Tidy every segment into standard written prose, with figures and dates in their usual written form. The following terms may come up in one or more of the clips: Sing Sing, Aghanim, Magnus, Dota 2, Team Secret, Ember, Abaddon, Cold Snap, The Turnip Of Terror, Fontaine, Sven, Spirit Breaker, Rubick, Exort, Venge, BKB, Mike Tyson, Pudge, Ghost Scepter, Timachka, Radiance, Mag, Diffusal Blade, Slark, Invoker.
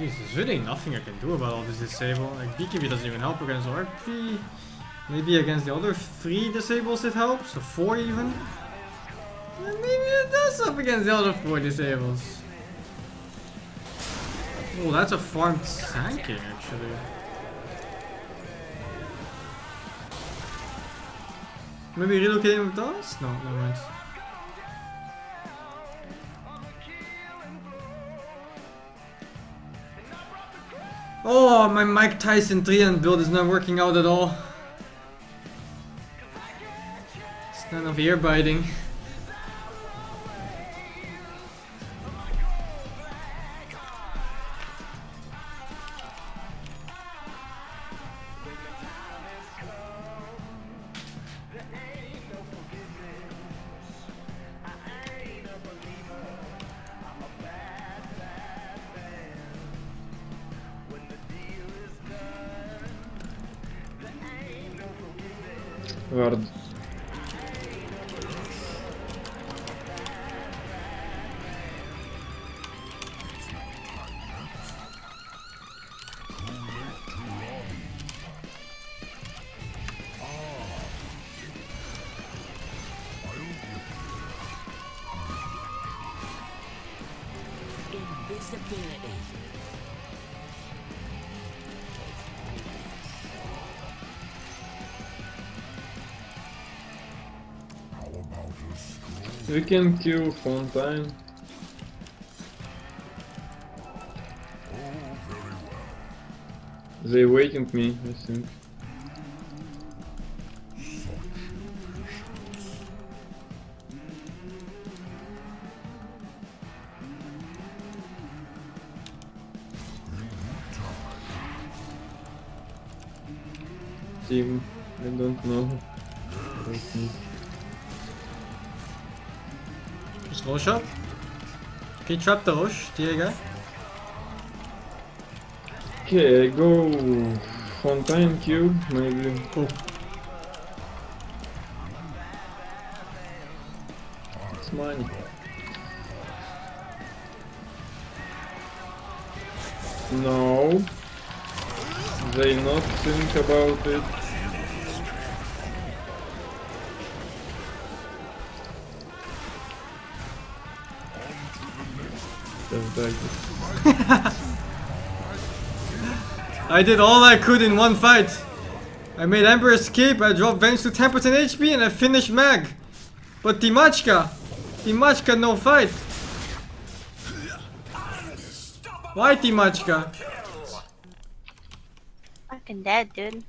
Jeez, there's really nothing I can do about all this disable. Like, BKB doesn't even help against RP. Maybe against the other 3 disables it helps, or 4 even. Maybe it does help against the other 4 disables. Oh, that's a farmed tanking, actually. Maybe relocating with those? No, never mind. Oh, my Mike Tyson 3-hand build is not working out at all. It's not enough ear biting. Word. We can kill Fontaine. They awakened me, I think. Team, I don't know. Rosh up. Can you trap the Rosh, TA guy? Okay, go Fontaine Q, maybe. Cool. It's mine. No. They not think about it. I did all I could in one fight. I made Ember escape, I dropped Venge to 10% HP and I finished Mag. But Timachka no fight. Why Timachka? Fucking dead, dude.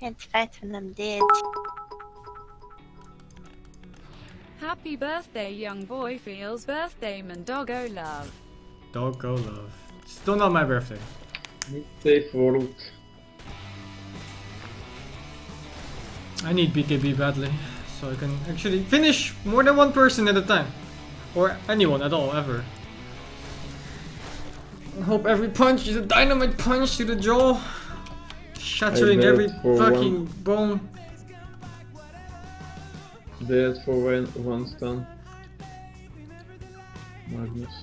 Can't fight when I'm dead. Happy birthday, young boy. Feels birthday, man. Doggo love. Doggo love. Still not my birthday. Stay forward. I need BKB badly, so I can actually finish more than one person at a time, or anyone at all ever. I hope every punch is a dynamite punch to the jaw, shattering every fucking bone. Dead for one stun. Magnus.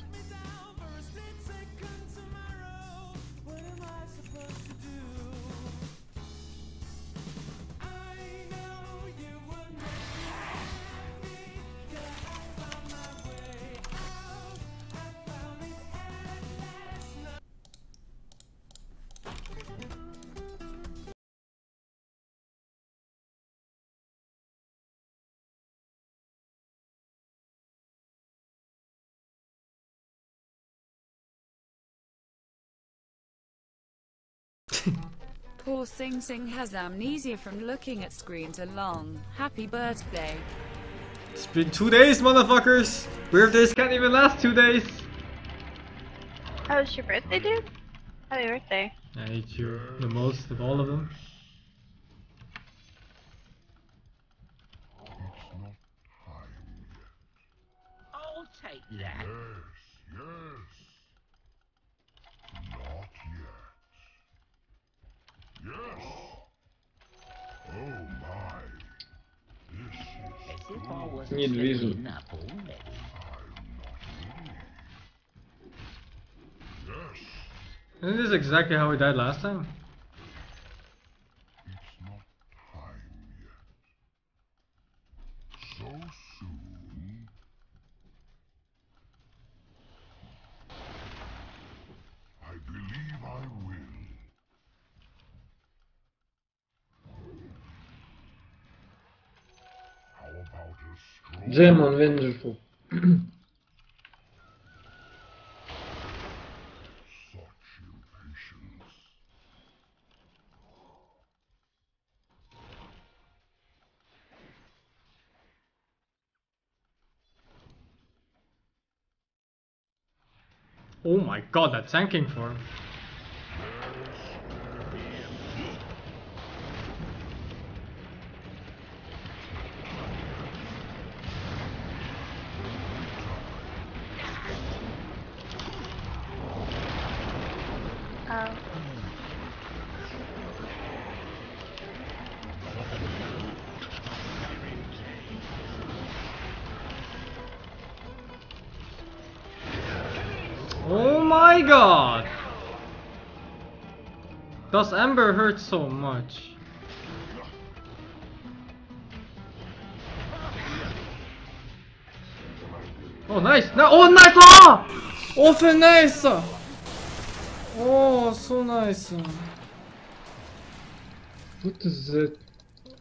Poor Sing Sing has amnesia from looking at screens along. Happy birthday. It's been 2 days, motherfuckers! Birthdays can't even last 2 days! How was your birthday, dude? Happy birthday. I hate you the most of all of them. It's not time yet. I'll take that. Yes, yes. Yes. Oh my. This is. Need reason. Isn't this exactly how we died last time? It's not time yet. So soon. I believe I will. How about a stroll? Gem on Vengeful. Oh my god, that tanking form. Does Ember hurt so much? Oh nice! No, oh nice! Oh! Oh finesse! Oh so nice! What is that?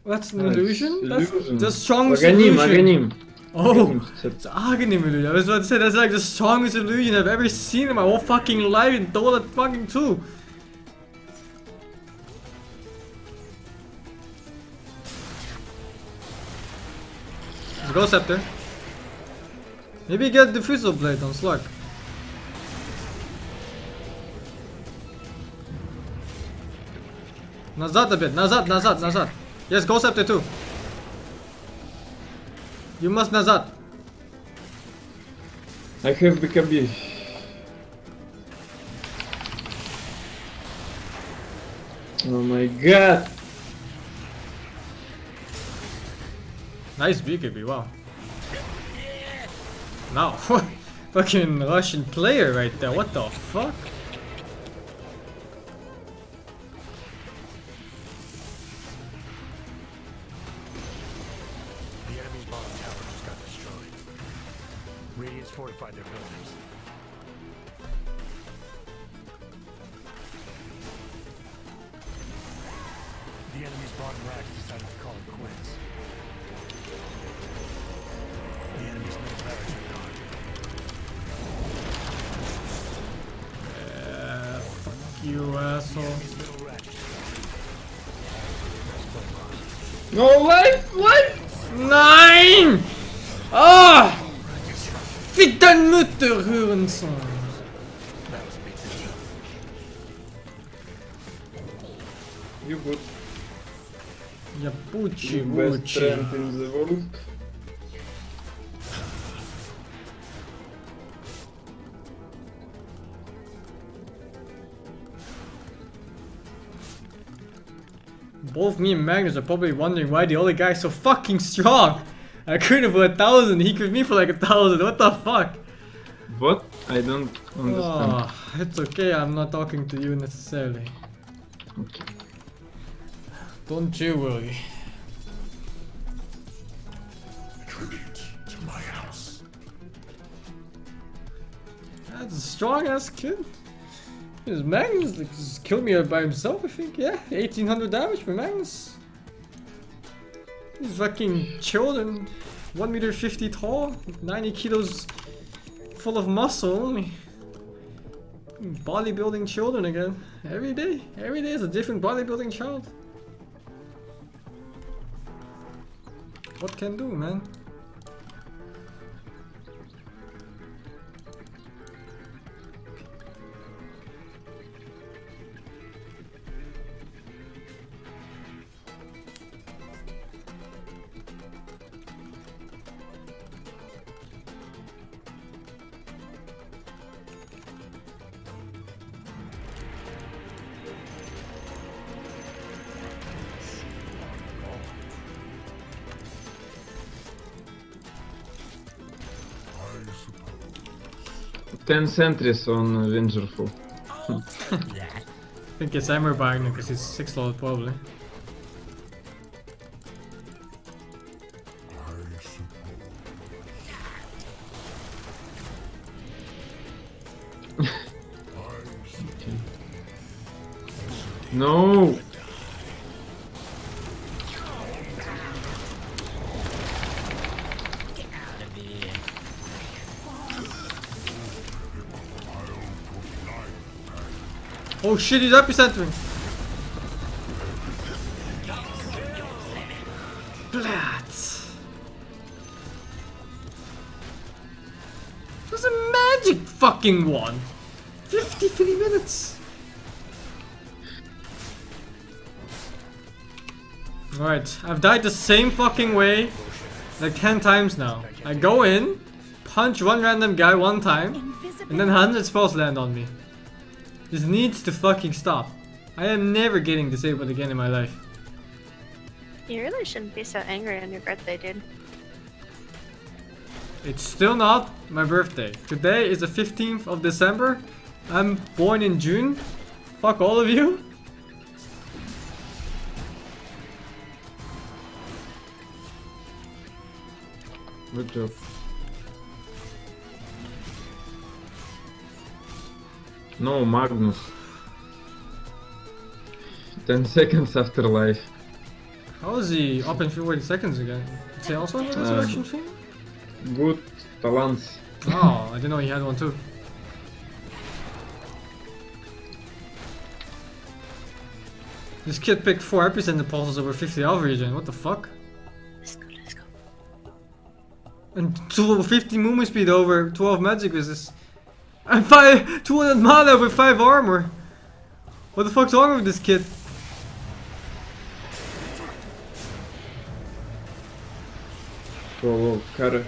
That's an illusion? That's the strongest illusion. Oh, it's Aghanim illusion. I was about to say that's like the strongest illusion I've ever seen in my whole fucking life in Dota fucking 2. Ghost Scepter. Maybe get Diffusal Blade on Slark. Nazat a bit. Nazat. Yes, Ghost Scepter too. You must Nazat. I have BKB. Oh my god. Nice BKB, wow. Now, fucking Russian player right there, what the fuck? The enemy's bomb tower just got destroyed. Radiance fortified their buildings. The enemy's bomb racks decided to call it quits. You asshole. No life! Life! Nein! Ah! Ficken Mutter Hurensohn! You good. Yeah, best friend in the world. Both me and Magnus are probably wondering why the other guy's so fucking strong. I couldn't for 1,000, he could me for like 1,000, what the fuck? What? I don't understand. Oh, it's okay, I'm not talking to you necessarily. Okay. Don't you worry. Tribute to my house. That's a strong ass kid. This Magnus just killed me by himself, I think, yeah. 1800 damage for Magnus. These fucking children, 1.50 m tall, 90 kilos full of muscle only. Bodybuilding children again. Every day is a different bodybuilding child. What can do, man? Ten sentries on Vengeful. I think it's Ember back now because he's 6th level probably. No! Get out of here. Oh shit, he's epicentering! Blat! There's a magic fucking one! 53 minutes! Alright, I've died the same fucking way like 10 times now. I go in, punch one random guy one time, and then 100 spells land on me. This needs to fucking stop. I am never getting disabled again in my life. You really shouldn't be so angry on your birthday, dude. It's still not my birthday. Today is the 15th of December. I'm born in June. Fuck all of you. Good job. No, Magnus. 10 seconds after life. How is he up in 40 seconds again? Is he also on the resurrection thing? Good talents. Oh, I didn't know he had one too. This kid picked 4 epicenter pulses over 50 alpha regen. What the fuck? And 250 movement speed over 12 magic resist. And 200 mana over 5 armor. What the fuck's wrong with this kid? Whoa, cutter.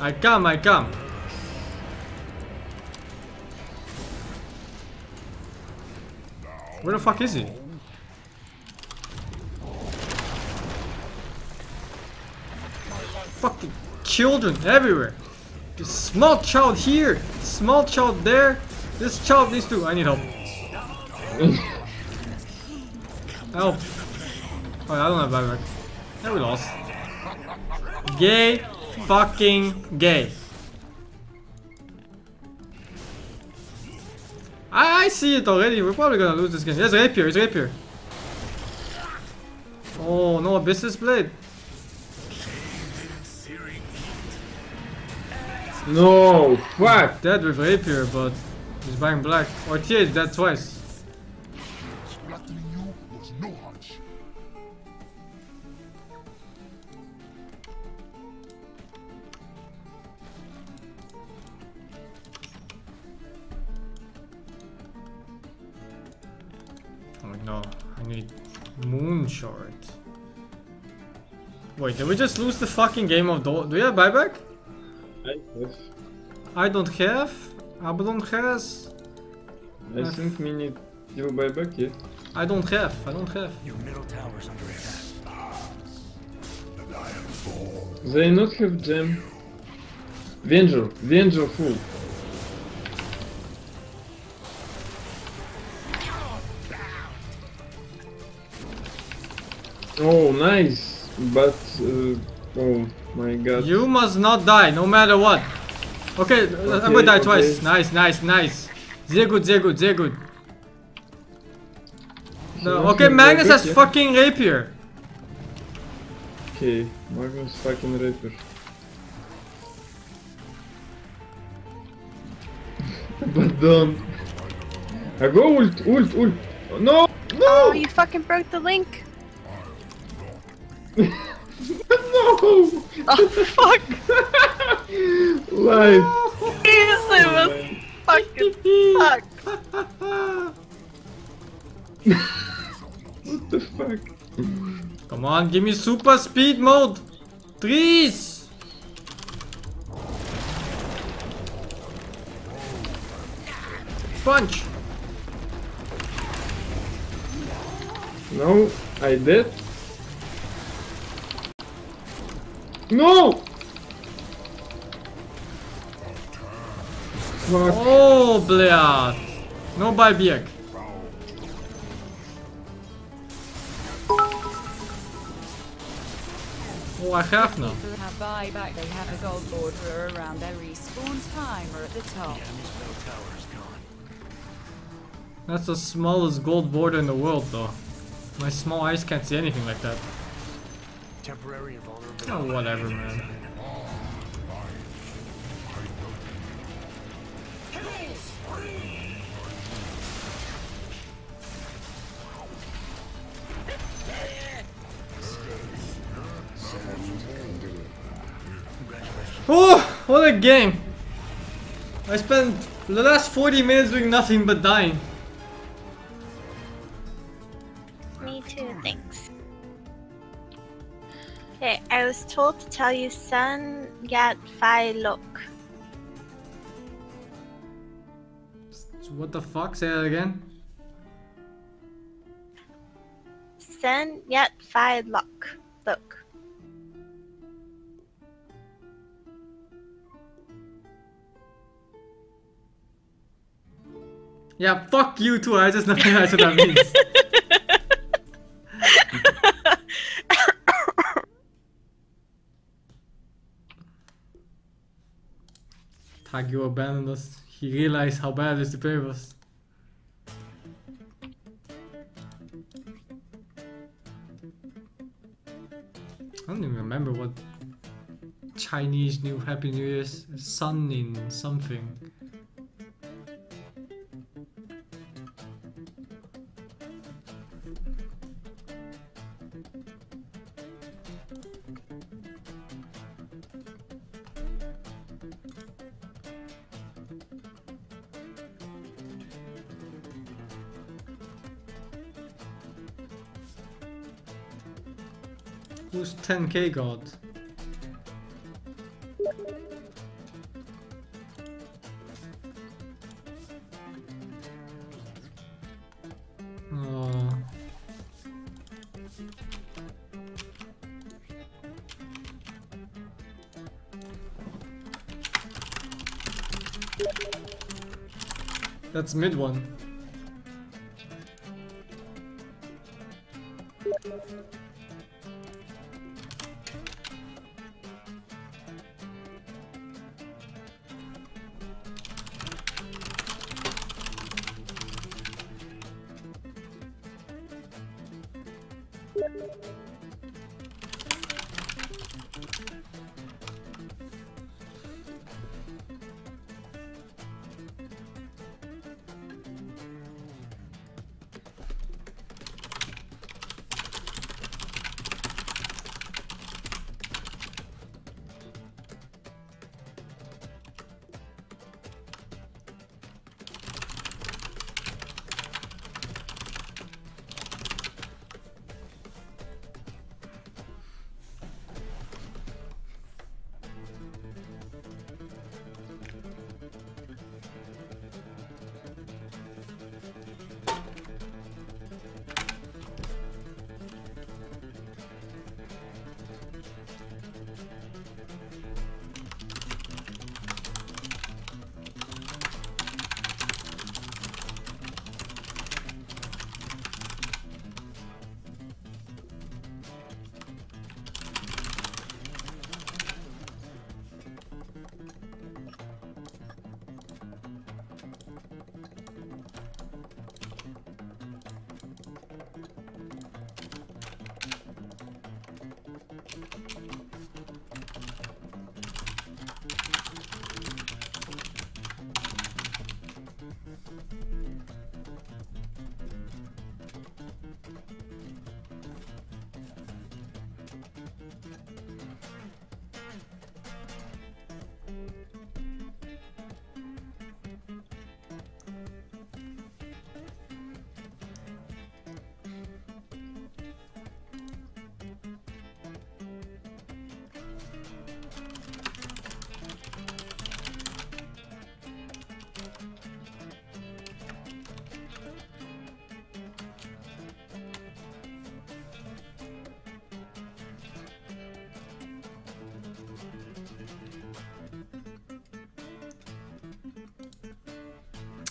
I come. Where the fuck is he? Fucking children everywhere. This small child here, small child there. This child needs to. I need help. Help. Oh, I don't have buyback. And we lost. Gay, fucking gay. I see it already. We're probably gonna lose this game. Yes, Rapier. It's Rapier. Oh no, Business Blade. No, fuck! Dead with Rapier, but he's buying black. Or TH dead twice. I'm like, no, I need Moon Shard. Wait, did we just lose the fucking game of Dota? Do we have buyback? I don't have. Abaddon has. I think we need you buy back yet. I don't have. Your middle tower's under attack. They not have gem. Venge full. Oh, nice, but. Oh my god. You must not die, no matter what. Okay, I'm gonna die twice. Nice. Sehr good. No, okay, Magnus has fucking Rapier. Okay, Magnus fucking Rapier. But don't. I go ult. No! Oh, you fucking broke the link. No! Oh fuck! Life! Seriously, was fucking fucked! What the fuck? Come on, give me super speed mode! Trees! Punch! No, I did. No! Fuck. O, bleat. No bajbieg. Oh, I have now. People have buyback. They have a gold border around their respawn timer at the top. That's the smallest gold border in the world, though. My small eyes can't see anything like that. Temporary invulnerability. Oh, whatever, man. Oh, what a game! I spent the last 40 minutes doing nothing but dying. Me too, thanks. Okay, I was told to tell you Sun Yat Fai Lok. So what the fuck? Say that again. Sun Yat Fai Lok. Look. Yeah, fuck you too, I just don't realize what that means. Tagyo abandoned us. He realized how bad it is to play with us. I don't even remember what Chinese new Happy New Year's Sun in something. Who's 10k god? That's mid one.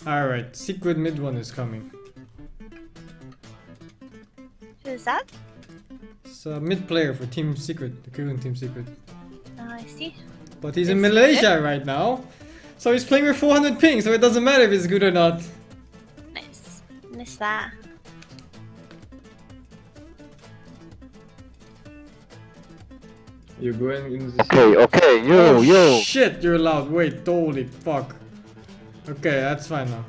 Alright, secret mid one is coming. Who's that? It's a mid player for Team Secret, the Korean Team Secret. I see. But he's in Malaysia right now, so he's playing with 400 ping, so it doesn't matter if it's good or not. Nice. Miss that. You're going in the... Okay, okay, yo, oh, yo! Shit, you're loud, wait, holy fuck. Okay, that's fine now.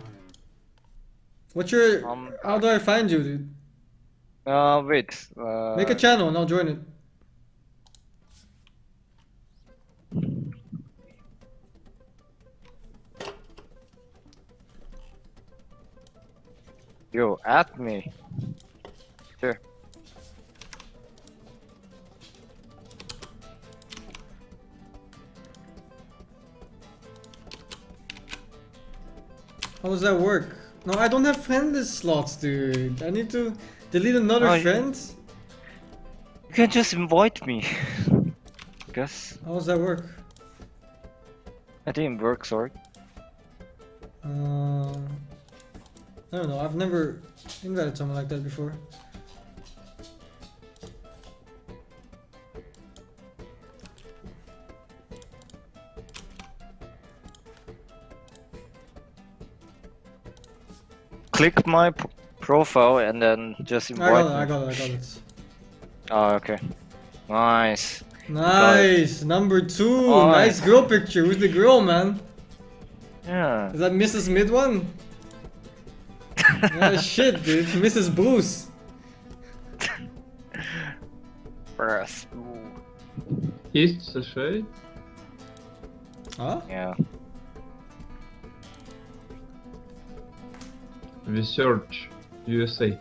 What's your... how do I find you, dude? Wait, make a channel and I'll join it. Yo, at me. Sure. How does that work? No, I don't have friend list slots, dude. I need to delete another friend. You can just invite me. I guess. How does that work? I didn't work, sorry. I don't know. I've never invited someone like that before. Click my profile and then just invite. I got it. Oh, okay. Nice. Nice. Number two. Oh, nice girl picture. Who's the girl, man? Yeah. Is that Mrs. Mid one? Yeah, shit, dude. Mrs. Bruce. Bruce. Is this right? Huh? Yeah. Research USA.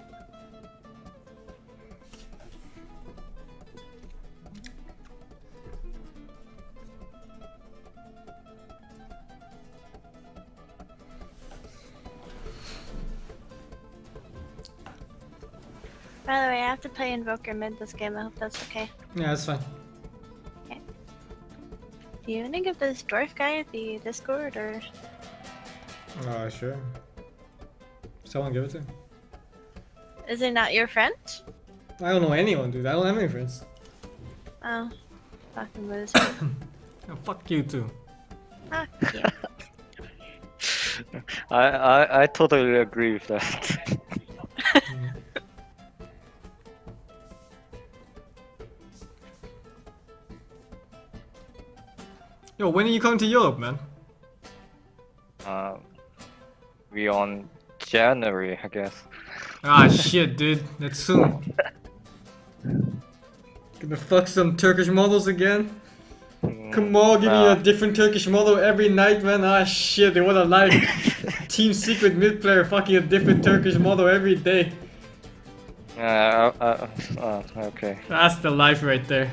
By the way, I have to play Invoker mid this game. I hope that's okay. Yeah, that's fine. Okay. Do you want to give this dwarf guy the Discord or? Sure. Someone give it to him. Is it not your friend? I don't know anyone, dude. I don't have any friends. Oh. Fucking lose. Oh, fuck you too. Fuck you. I totally agree with that. Yo, when are you coming to Europe, man? We on January, I guess. Ah, shit, dude. That's soon. Gonna fuck some Turkish models again? Come on, give me a different Turkish model every night, man. Ah, shit, what a life. Team Secret mid player fucking a different Turkish model every day. Okay. That's the life right there.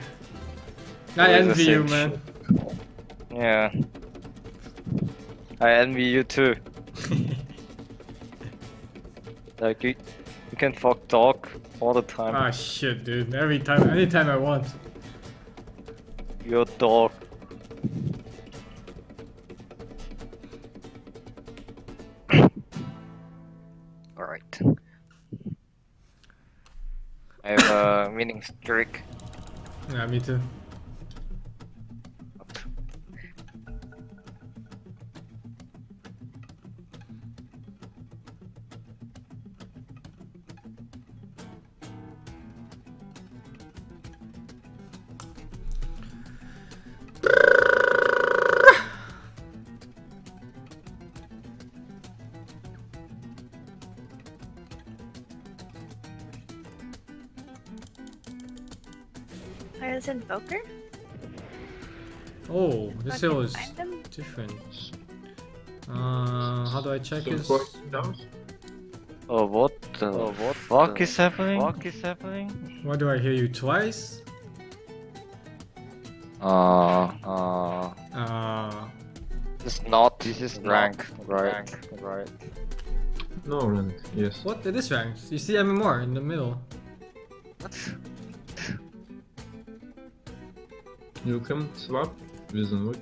I envy you, man. Yeah. I envy you too. Like, you can fuck dog all the time. Ah, shit, dude. Every time, anytime I want. Your dog. Alright. I have a winning streak. Yeah, me too. Invoker? Oh, this hill is different. How do I check this? Oh, what fuck is happening? Why do I hear you twice? It's not, this is rank, right? No rank, yes. What? It is ranked. You see MMR in the middle. What? You can swap with Invoker.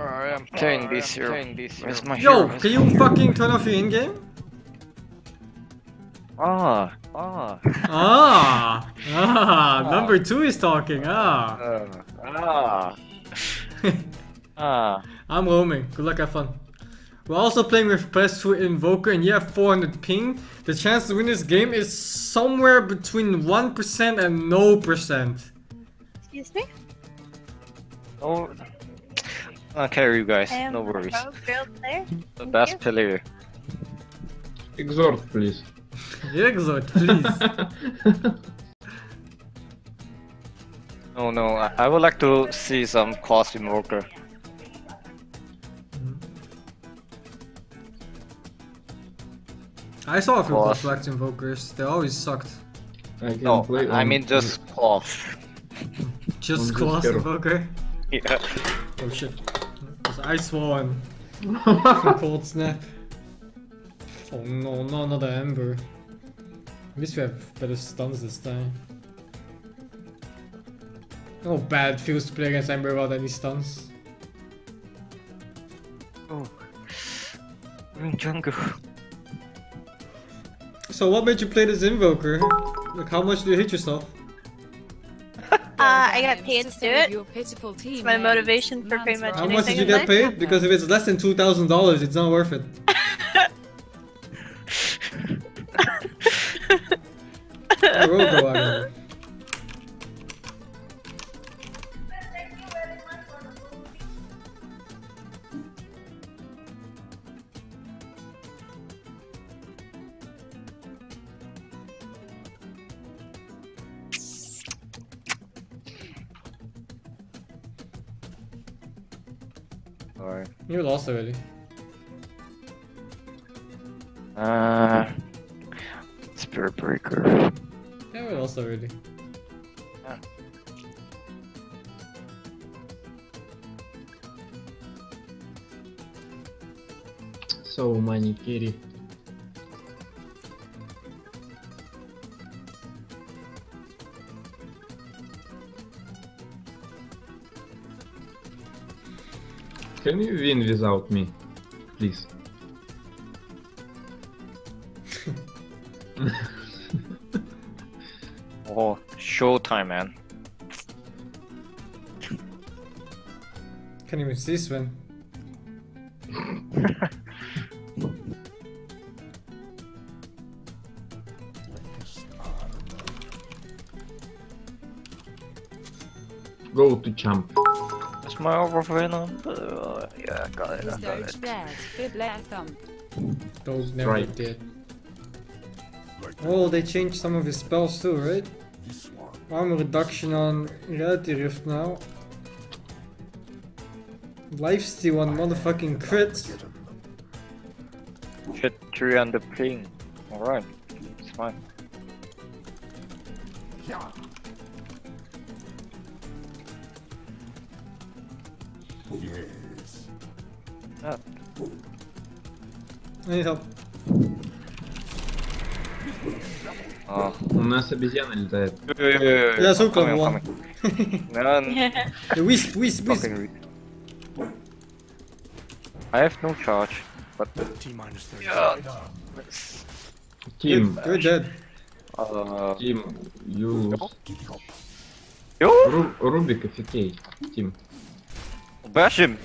I'm playing this here. Where's my hero? Yo, can you fucking turn off your in-game? Number two is talking. I'm roaming. Good luck, have fun. We're also playing with PS2 Invoker and you have 400 ping. The chance to win this game is somewhere between 1% and no %. Excuse me? Oh, I'll carry you guys, no worries. The best player. Exort, please. Exort, please. Oh no, I would like to see some cost Invoker. I saw a few Black Invokers, they always sucked. No, I mean just cough. Just class Invoker? Yeah. Oh shit. I swore him. Cold Snap. Oh no, no, another Ember. At least we have better stuns this time. Oh, bad. It feels to play against Ember without any stuns. Oh. I'm in jungle. So what made you play this Invoker? Like, how much do you hit yourself? I got paid to do it. It's my motivation for pretty much anything. How much did you get paid? Because if it's less than $2,000, it's not worth it. Alright. You lost already. Spirit Breaker. Yeah, we lost already. Yeah. So many kitty. Can you win without me, please? Oh, showtime, man. Can't even see Sven. Go to champ. That's my overwhelm. Yeah, I got it, I got it. Those never did. Oh, they changed some of his spells too, right? Armor reduction on Reality Rift now. Lifesteal on motherfucking crits. Shit, 300 ping. Alright, it's fine. Yeah. Yes. Ah. I need help. У нас обезьяна летает. Я сука, вон. Wisp, wisp, wisp. I have no charge, but the team, you're dead. Team, you. Rubick, if you take team. Bash him.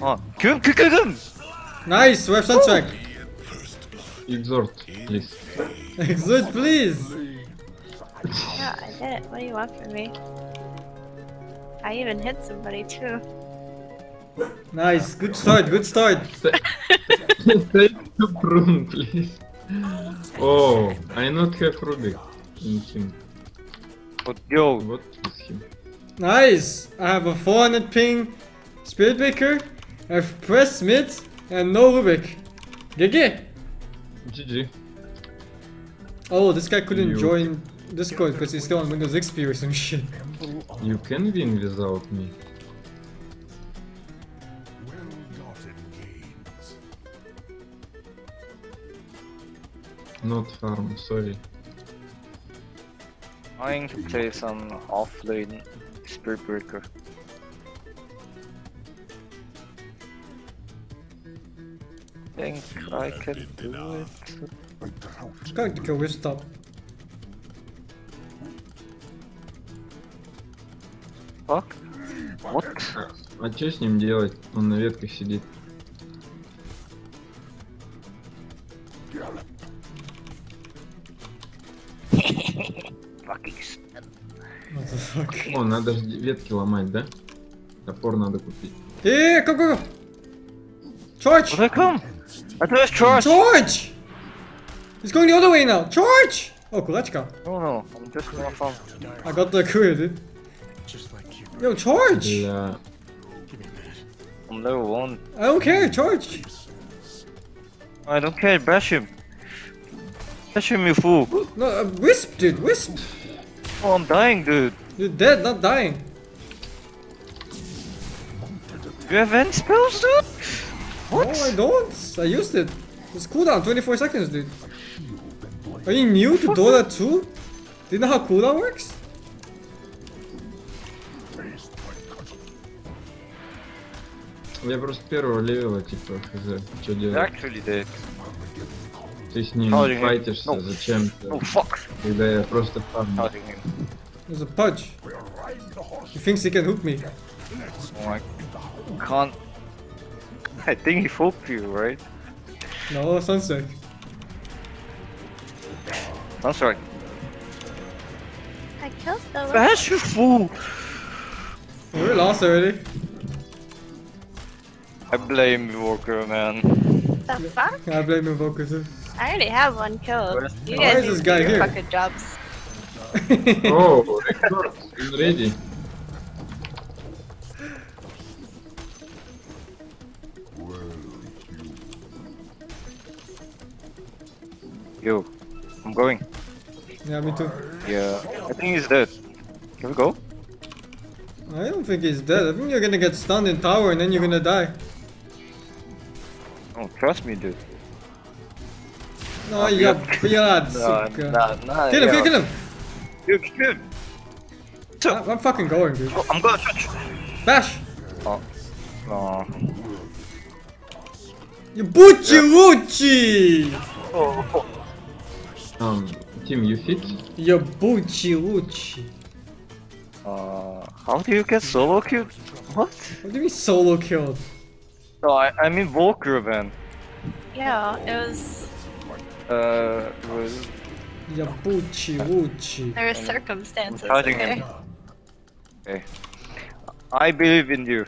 Oh, kill him. Nice, we have sunstrike. Exort, please. Exort, please! Yeah, I did it. What do you want from me? I even hit somebody too. Nice, good start, good start! Take the broom, please. Oh, I not have Rubick in him. But yo, what is him? Nice! I have a 400 ping Spirit Breaker, I have press mid, and no Rubick. GG! GG. Oh, this guy couldn't join Discord because he's still on Windows XP or some shit. You can win without me. Not farm, sorry. I'm going to play some offlane Spirit Breaker. think I can do it. I'm going to go with top. Fuck? What? А что с ним делать? Он на ветках сидит. О, надо ветки ломать, да? Топор надо купить. Какой? Charge! I press charge! Charge! He's going the other way now! Charge! Oh, Kulachka. Oh no, I'm just gonna farm. I got the clear, dude. Yo, charge! Yeah. I'm level 1. I don't care, charge! I don't care, bash him. Bash him, you fool. No, wisp, dude, wisp! Oh, I'm dying, dude. You're dead, not dying. Do you have any spells, dude? What? No, I don't. I used it. It's cooldown, 24 seconds, dude. Are you new to Dota 2? Do you know how cooldown works? Я просто первого левела, типа, хз, что делать? Ты с ним файтишься зачем-то, когда я просто фармил. There's a Pudge. He thinks he can hook me. Oh, I can't. I think he hooked you, right? No, Sunstrike. Sunstrike. I killed the one. Bash, you fool! We're lost already. I blame Invoker, man. The fuck? I blame Invoker too. I already have one kill. You guys need to do fucking jobs. Oh, Exort is ready. Yo, I'm going. Yeah, me too. Yeah, I think he's dead. Can we go? I don't think he's dead. I think you're gonna get stunned in tower and then you're gonna die. Oh, trust me, dude. No, you got blood. Nah, kill him, kill him! Dude! So, I'm fucking going, dude. Oh, I'm gonna touch! Bash! Oh. No. You butchi woochie! Oh. Team, you fit? You butchi woochie. How do you get solo killed? What? What do you mean solo killed? No, I mean Volker, man. Yeah, it was... it was... Yabuchi, Wuchi. There are circumstances. Okay. Okay. I believe in you.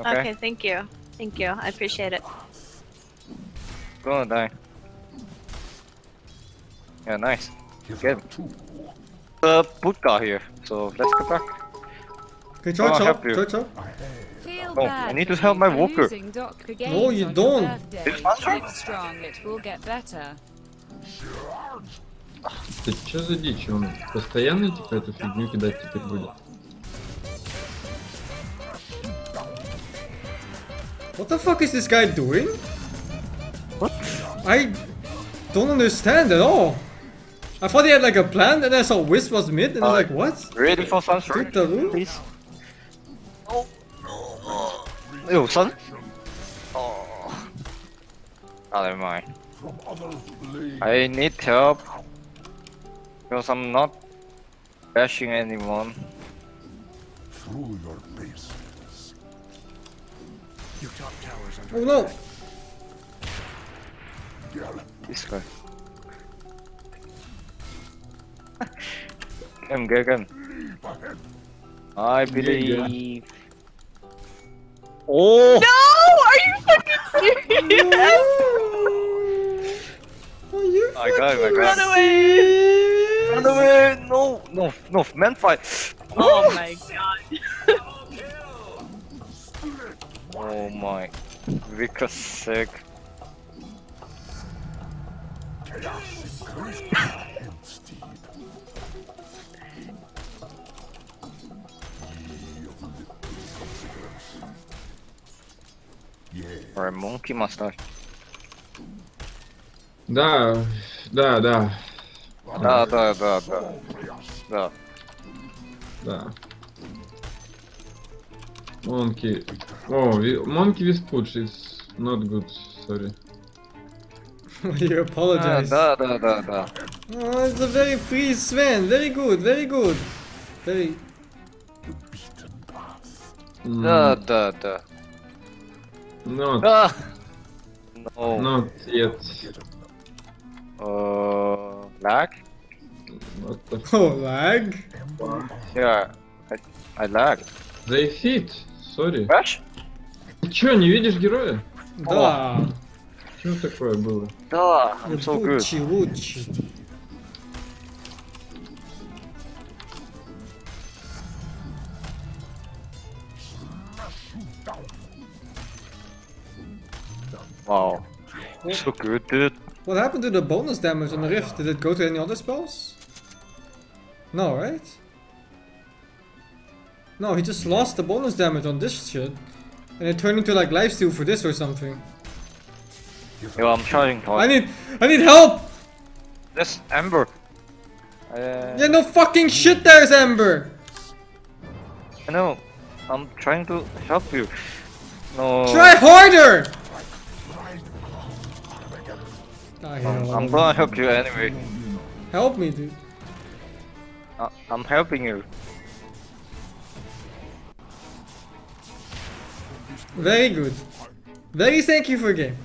Okay? Okay, thank you. Thank you. I appreciate it. Gonna die. Yeah, nice. Get him. Putka here, so let's go back. Okay, try. No, I need to help my Walker. No, you don't. It's strong. It will get better. Ты чё за дичь? Он постоянно типа эту фигню кидать теперь будет. What the fuck is this guy doing? What? I don't understand at all. I thought he had like a plan, and I saw Wisp was mid, and I was like, what? Ready for Sunstrike? Please. Oh. Yo, Sun? Oh. Oh, never mind. I need help. Because I'm not bashing anyone. Through your bases. Your top towers under attack. Oh no! This guy. Get him. I believe. Oh! No! Are you fucking serious? No. Are you fucking run away! Run away! No, man fight! Oh my god! Oh my. Vika's sick. Or a monkey mustache. Да. Monkey. Oh, monkey with Pudge is not good. Sorry. You apologize. Oh, it's a very free Sven. Very good, very good. Very. No. Ah. No. Not yet. Lag? Oh, lag? Yeah, I lagged. They hit, sorry. Rush? Ты чё, не видишь героя? Да. Чё такое было? Да, I'm so good. Лучше. Wow, so good, dude. What happened to the bonus damage on the Rift? Did it go to any other spells? No, right? No, he just lost the bonus damage on this shit. And it turned into like lifesteal for this or something. Yo, I'm trying hard. I need help! There's Ember. Yeah, no fucking shit, there's Ember! I know. I'm trying to help you. No. Try harder! I'm gonna help you anyway. Help me, dude. I'm helping you. Very good. Very thank you for game.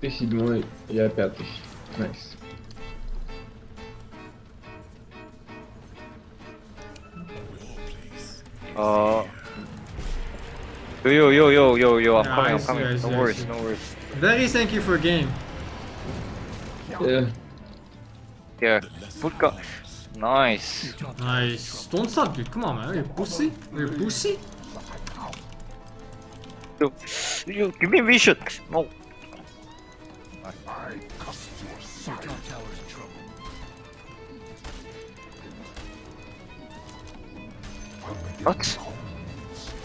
Ты седьмой, я пятый. Nice. Yo, I'm coming. No worries, no worries. Very thank you for game. Yeah. Put go. Nice. Don't stop, dude. Come on, man. You're pussy. You give me vision. No. I cost your side. Your tower's in trouble. What?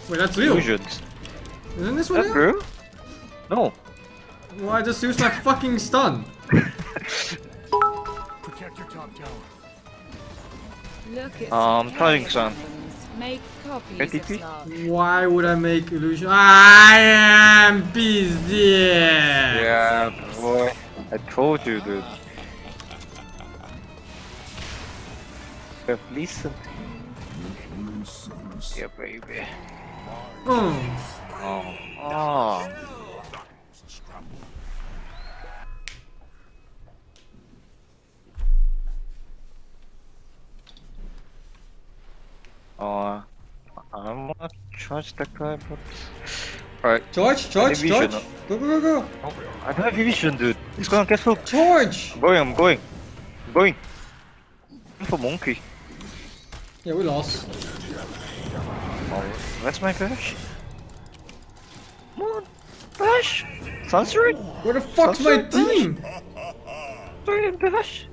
Wait, that's you. Isn't this one? That girl? No. Well, I just used my fucking stun. Protect your top tower. I'm trying, son. Make copies. Why would I make illusion? I am busy. Yeah, boy. I told you, dude. Have listened. Yeah, baby. Oh. I'm gonna charge the guy, but... Alright. Charge! Go! I don't have vision, dude. He's gonna get hooked. Charge! I'm going. I'm for monkey. Yeah, we lost. Oh, that's my flash. Come on! Flash! Sunstream! Where the fuck's my team? Sorry, I'm flash!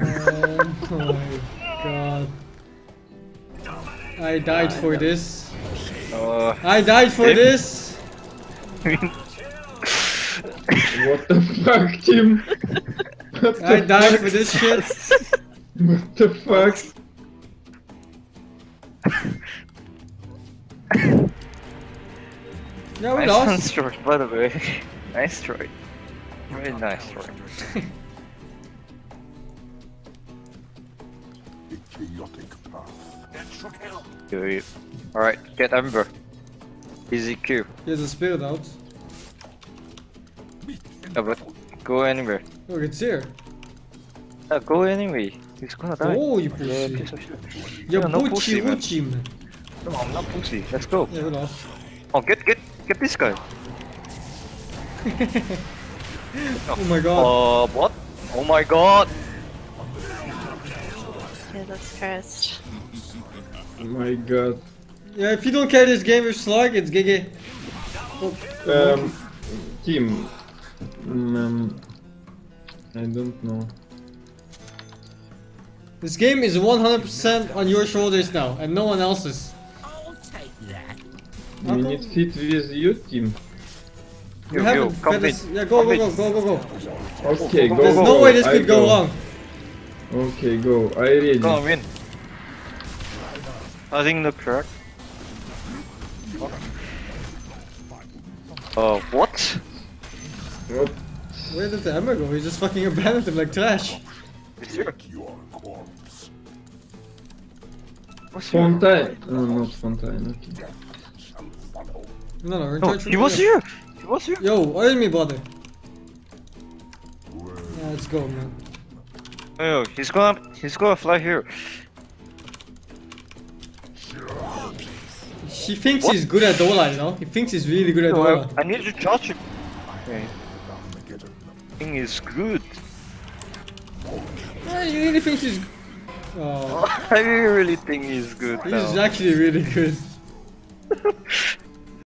Oh my god. I died for this. I died for this. What the fuck, Tim? I died for this shit. What the fuck? No, we lost. Nice try, by the way. Nice try. Really nice try. Chaotic path. Alright, get Ember. Easy Q. There's a spirit out. Yeah, but go anywhere. Look, it's here. Yeah, go anyway. He's gonna die. Oh, you pussy. You're no pussy, man. No, I'm not pussy. Let's go. Yeah, we're off. Oh, get this guy. Oh my god. What? Oh my god. Yeah, that's cursed. Oh my god. Yeah, if you don't carry this game with Slark, it's GG. Oh. Team. I don't know. This game is 100% on your shoulders now, and no one else's. I'll take that. We need fit with you, team. You haven't fed us. Yeah, go. Okay, go. There's no way this could go wrong. Okay, go. I ready. Go on, win. I think the correct. What? What? Where did the Ember go? We just fucking abandoned him like trash. Fontaine. No, not Fontaine. Okay. No, we're in charge from here. He was here! Yo, why didn't we bother? Yeah, let's go, man. Oh, he's gonna fly here. He thinks he's good at Dolan, no? He thinks he's really good at Dolan. I need to charge him. Okay. Thing is good. Yeah, he really thinks he's. Oh. I really think he's good. He's actually really good.